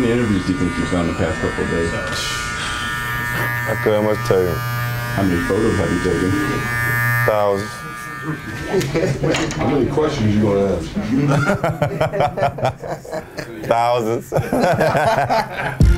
many interviews do you think you've done the past couple of days? I could almost tell you. How many photos have you taken? Thousands. How many questions you gonna ask? Thousands.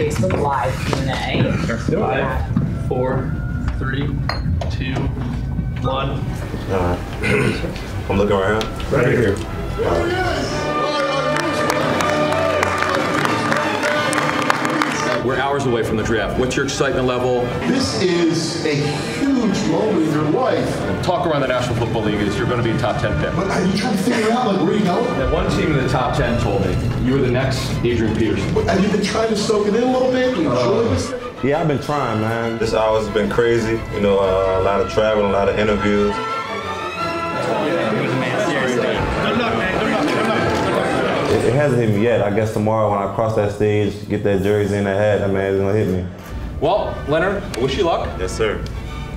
Facebook Live Q&A. 5, 4, 3, 2, 1. I'm looking right here. Right here. We're hours away from the draft. What's your excitement level? This is a huge moment in your life. Talk around the National Football League is you're going to be a top 10 pick. But are you trying to figure out like where you go? That one team in the top 10 told me you were the next Adrian Peterson. But have you been trying to soak it in a little bit? Yeah, I've been trying, man. This hour's been crazy. You know, a lot of traveling, a lot of interviews. It hasn't hit me yet. I guess tomorrow when I cross that stage, get that jersey in the hat, I mean, it's gonna hit me. Well, Leonard, I wish you luck. Yes, sir.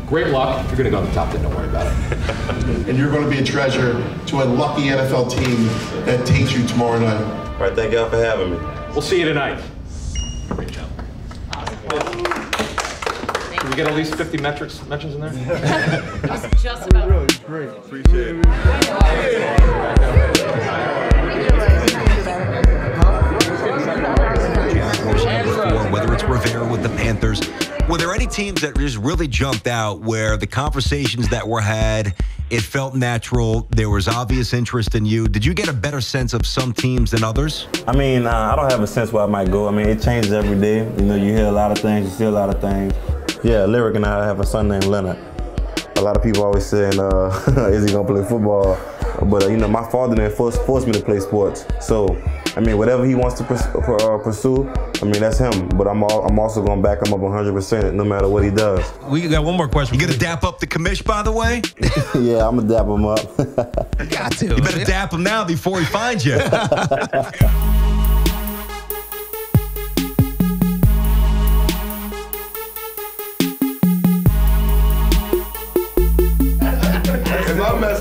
Great luck. You're gonna go on the top 10, don't worry about it. And you're gonna be a treasure to a lucky NFL team that takes you tomorrow night. All right, thank y'all for having me. We'll see you tonight. Great job. Awesome. Can we get at least 50 mentions in there? Just about. Really great. Appreciate it. Whether it's Rivera with the Panthers, were there any teams that just really jumped out where the conversations that were had, it felt natural, there was obvious interest in you? Did you get a better sense of some teams than others? I mean, I don't have a sense where I might go. I mean, it changes every day. You know, you hear a lot of things, you see a lot of things. Yeah, Lyric and I have a son named Leonard. A lot of people always saying, is he gonna play football? But you know, my father then forced me to play sports. So, I mean, whatever he wants to pursue, I mean, that's him. But I'm also gonna back him up 100%, no matter what he does. We got one more question. You gonna dap up the commish, by the way? Yeah, I'm gonna dap him up. Got to. You better dap him now before he finds you.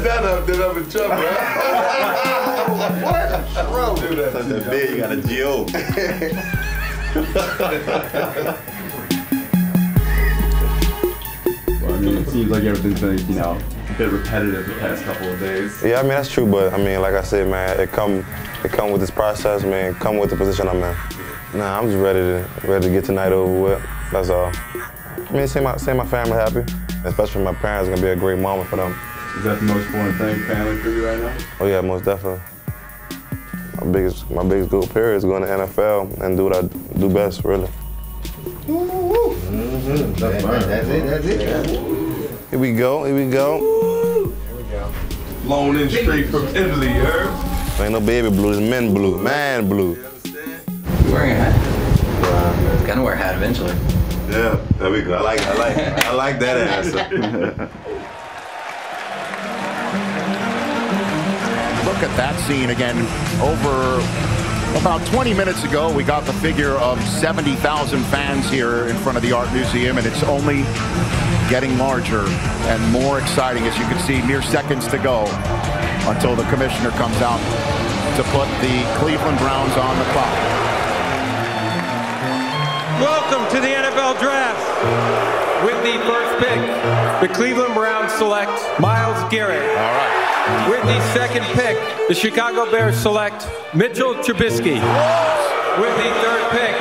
That up in trouble, right? What? Bro, do that. Such a big, you got a G.O. Well, I mean, it seems like everything's been, you know, a bit repetitive the past couple of days. Yeah, I mean, that's true, but I mean, like I said, man, it come with this process, man. It come with the position I'm in. Nah, I'm just ready to get tonight over with. That's all. I mean, see my family happy, especially my parents. It's gonna be a great moment for them. Is that the most important thing, family, for you right now? Oh yeah, most definitely. My biggest goal period is going to NFL and do what I do best, really. Woo-woo. Mm-hmm. That's it. Here we go. Woo. Here we go. Blown in straight from Italy, Herb. Ain't no baby blue, it's men blue, man blue. You understand? You're wearing a hat. It's gonna wear a hat eventually. Yeah, there we go. I like, I like that answer. Look at that scene again. Over about 20 minutes ago, we got the figure of 70,000 fans here in front of the Art Museum, and it's only getting larger and more exciting, as you can see, mere seconds to go until the commissioner comes out to put the Cleveland Browns on the clock. Welcome to the NFL Draft. With the first pick, the Cleveland Browns select Myles Garrett. All right. With the second pick, the Chicago Bears select Mitchell Trubisky. With the third pick,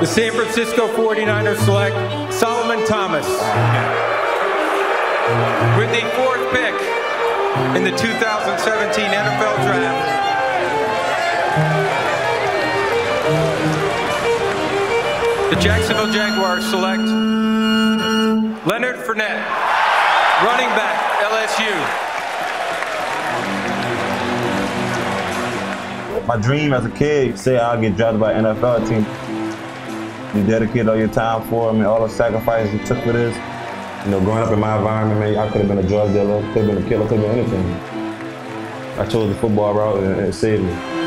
the San Francisco 49ers select Solomon Thomas. With the fourth pick in the 2017 NFL Draft, The Jacksonville Jaguars select Leonard Fournette, running back, LSU. My dream as a kid, say I'll get drafted by an NFL team. You dedicate all your time for him and all the sacrifices you took for this. You know, growing up in my environment, man, I could have been a drug dealer, could have been a killer, could have been anything. I chose the football route and it saved me.